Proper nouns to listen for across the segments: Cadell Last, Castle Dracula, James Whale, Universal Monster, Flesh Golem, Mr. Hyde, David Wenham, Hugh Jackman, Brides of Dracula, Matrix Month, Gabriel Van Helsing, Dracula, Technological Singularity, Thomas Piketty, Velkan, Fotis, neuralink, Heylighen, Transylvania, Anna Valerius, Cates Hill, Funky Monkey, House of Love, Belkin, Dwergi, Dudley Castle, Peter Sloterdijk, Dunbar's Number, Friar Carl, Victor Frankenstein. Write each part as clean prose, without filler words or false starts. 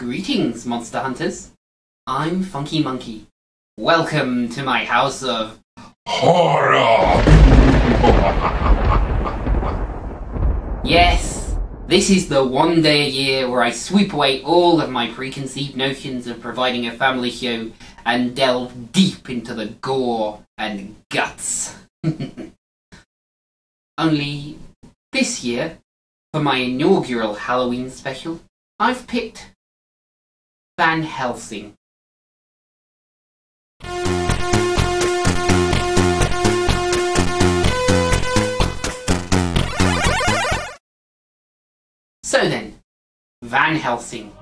Greetings, monster hunters. I'm Funky Monkey. Welcome to my house of horror! Yes, this is the one day a year where I sweep away all of my preconceived notions of providing a family show and delve deep into the gore and guts. Only this year, for my inaugural Halloween special, I've picked Van Helsing. So then, Van Helsing.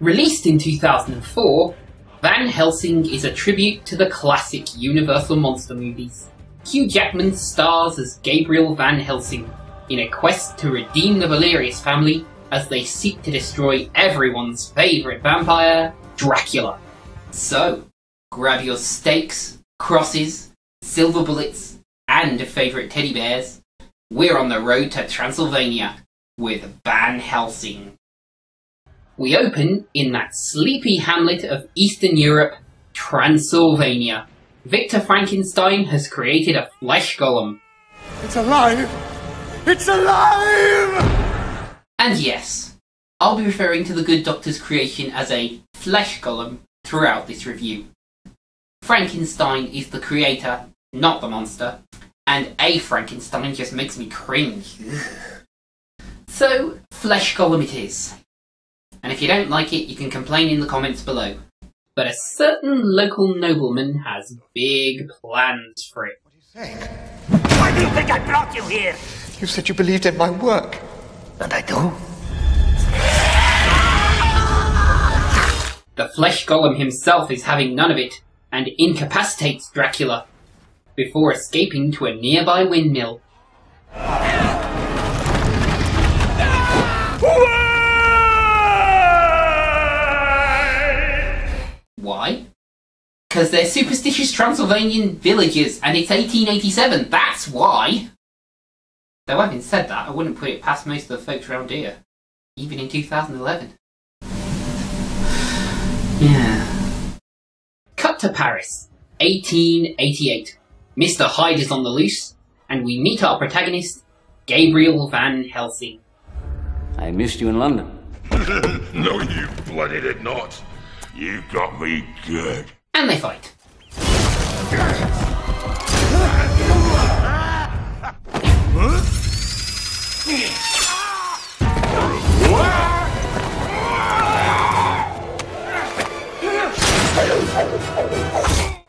Released in 2004, Van Helsing is a tribute to the classic Universal Monster movies. Hugh Jackman stars as Gabriel Van Helsing in a quest to redeem the Valerius family as they seek to destroy everyone's favourite vampire, Dracula. So, grab your stakes, crosses, silver bullets, and favourite teddy bears. We're on the road to Transylvania with Van Helsing. We open in that sleepy hamlet of Eastern Europe, Transylvania. Victor Frankenstein has created a flesh golem. It's alive! It's alive! And yes, I'll be referring to the Good Doctor's creation as a flesh golem throughout this review. Frankenstein is the creator, not the monster, and a Frankenstein just makes me cringe. So, Flesh Golem it is. And if you don't like it, you can complain in the comments below. But a certain local nobleman has big plans for it. What are you saying? Why do you think I brought you here? You said you believed in my work. And I do. The Flesh Golem himself is having none of it, and incapacitates Dracula, before escaping to a nearby windmill. Why? Because they're superstitious Transylvanian villagers, and it's 1887, that's why! Though having said that, I wouldn't put it past most of the folks around here, even in 2011. Yeah. Cut to Paris, 1888. Mr. Hyde is on the loose, and we meet our protagonist, Gabriel Van Helsing. I missed you in London. No, you bloody did not. You got me good. And they fight.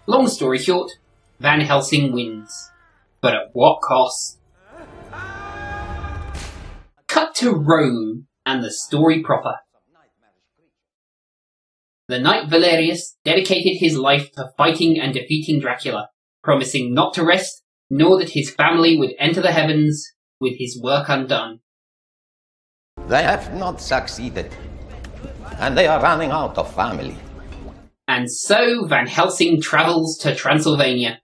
Long story short, Van Helsing wins. But at what cost? Cut to Rome and the story proper. The knight Valerius dedicated his life to fighting and defeating Dracula, promising not to rest, nor that his family would enter the heavens with his work undone. They have not succeeded, and they are running out of family. And so Van Helsing travels to Transylvania,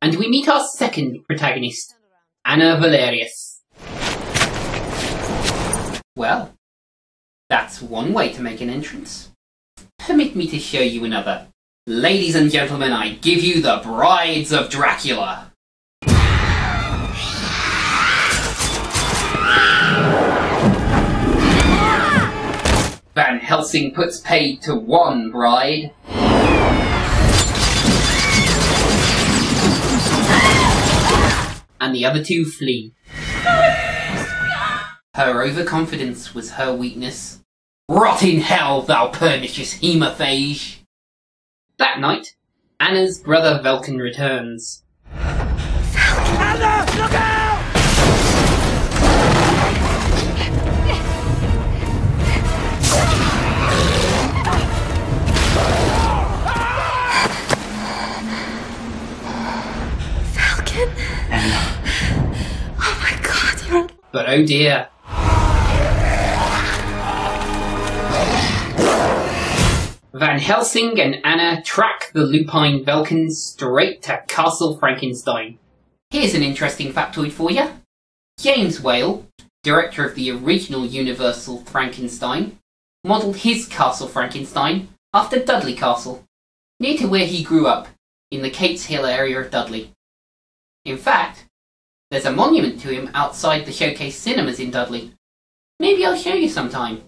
and we meet our second protagonist, Anna Valerius. Well, that's one way to make an entrance. Permit me to show you another. Ladies and gentlemen, I give you the Brides of Dracula. Van Helsing puts paid to one bride. And the other two flee. Her overconfidence was her weakness. Rot in hell, thou pernicious hemophage! That night, Anna's brother Velkan returns. Anna, look out! But oh dear. Van Helsing and Anna track the lupine Velkan straight to Castle Frankenstein. Here's an interesting factoid for you. James Whale, director of the original Universal Frankenstein, modelled his Castle Frankenstein after Dudley Castle, near to where he grew up, in the Cates Hill area of Dudley. In fact, there's a monument to him outside the Showcase Cinemas in Dudley. Maybe I'll show you sometime.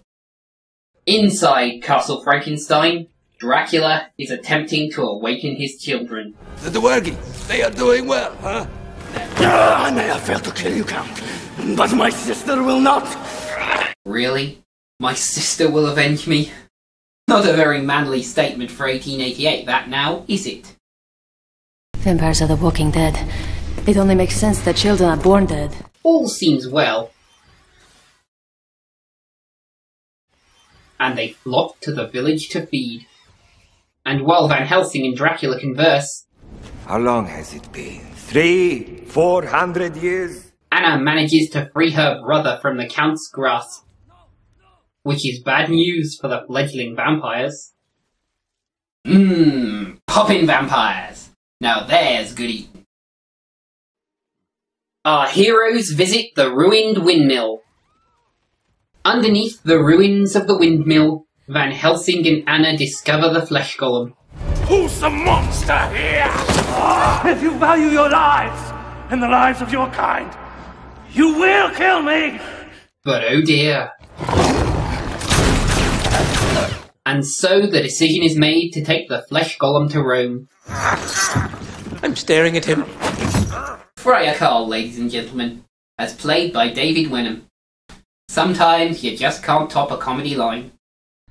Inside Castle Frankenstein, Dracula is attempting to awaken his children. The Dwergi, they are doing well, huh? I may have failed to kill you, Count, but my sister will not! Really? My sister will avenge me? Not a very manly statement for 1888, that now, is it? Vampires are the walking dead. It only makes sense that children are born dead. All seems well. And they flock to the village to feed. And while Van Helsing and Dracula converse... How long has it been? 300-400 years? Anna manages to free her brother from the Count's grasp. Which is bad news for the fledgling vampires. Poppin' vampires! Now there's good eating. Our heroes visit the ruined windmill. Underneath the ruins of the windmill, Van Helsing and Anna discover the Flesh Golem. Who's the monster here? If you value your lives, and the lives of your kind, you will kill me! But oh dear. And so the decision is made to take the Flesh Golem to Rome. I'm staring at him. Friar Carl, ladies and gentlemen, as played by David Wenham. Sometimes you just can't top a comedy line.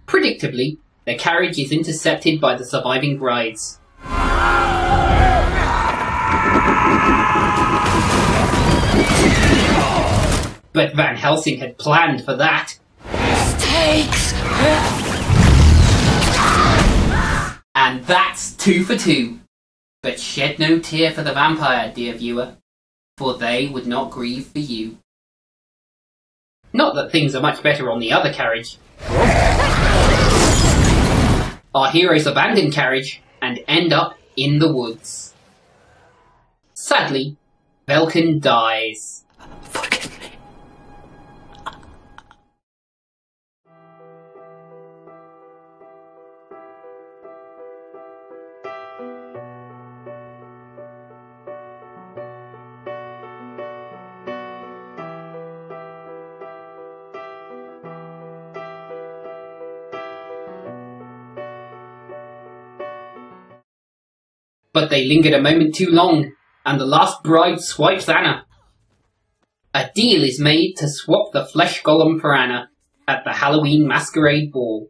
Predictably, their carriage is intercepted by the surviving brides. But Van Helsing had planned for that. Mistakes! And that's 2 for 2. But shed no tear for the vampire, dear viewer, for they would not grieve for you. Not that things are much better on the other carriage. Our heroes abandon carriage and end up in the woods. Sadly, Belkin dies. Forgive me. But they lingered a moment too long, and the last bride swipes Anna. A deal is made to swap the Flesh Golem for Anna at the Halloween masquerade ball.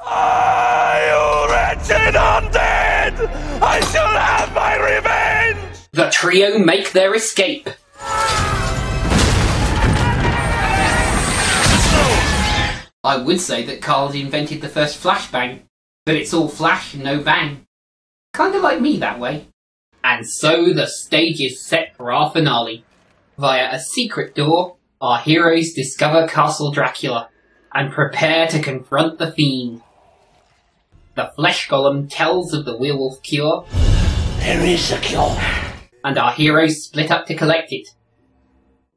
Ah, you wretched undead! I shall have my revenge! The trio make their escape. I would say that Carl had invented the first flashbang, but it's all flash, no bang. Kinda like me that way. And so the stage is set for our finale. Via a secret door, our heroes discover Castle Dracula and prepare to confront the fiend. The Flesh Golem tells of the werewolf cure. There is a cure. And our heroes split up to collect it.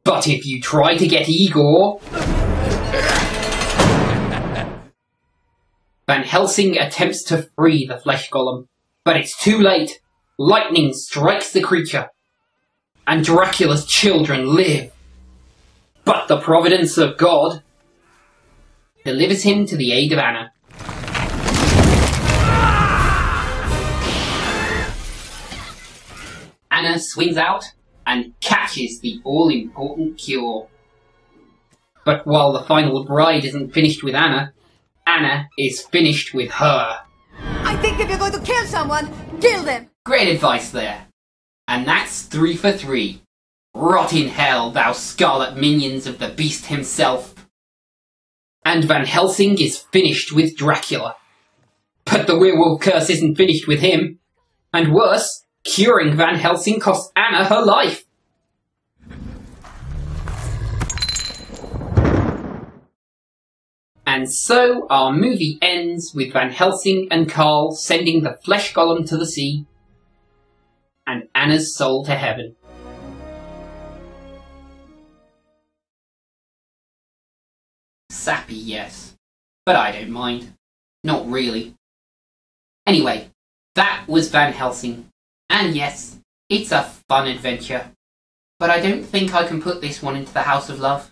But if you try to get Igor... Van Helsing attempts to free the Flesh Golem. But it's too late. Lightning strikes the creature, and Dracula's children live. But the providence of God delivers him to the aid of Anna. Anna swings out and catches the all-important cure. But while the final bride isn't finished with Anna, Anna is finished with her. I think if you're going to kill someone, kill them! Great advice there. And that's 3 for 3. Rot in hell, thou scarlet minions of the beast himself. And Van Helsing is finished with Dracula. But the werewolf curse isn't finished with him. And worse, curing Van Helsing costs Anna her life. And so our movie ends with Van Helsing and Carl sending the Flesh Golem to the sea and Anna's soul to heaven. sappy, yes. But I don't mind. Not really. Anyway, that was Van Helsing. And yes, it's a fun adventure. But I don't think I can put this one into the House of Love.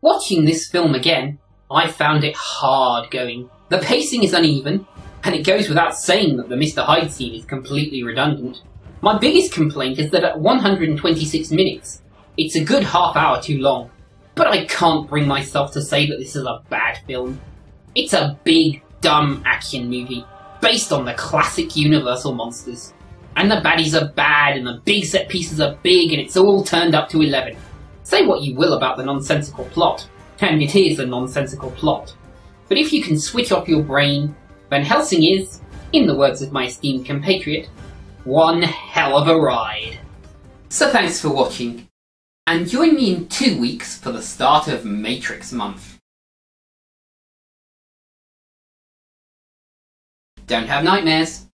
Watching this film again, I found it hard going. The pacing is uneven, and it goes without saying that the Mr. Hyde scene is completely redundant. My biggest complaint is that at 126 minutes, it's a good half hour too long. But I can't bring myself to say that this is a bad film. It's a big, dumb action movie, based on the classic Universal monsters. And the baddies are bad, and the big set pieces are big, and it's all turned up to 11. Say what you will about the nonsensical plot, and it is a nonsensical plot. But if you can switch off your brain, Van Helsing is, in the words of my esteemed compatriot, one hell of a ride. So thanks for watching, and join me in 2 weeks for the start of Matrix Month. Don't have nightmares.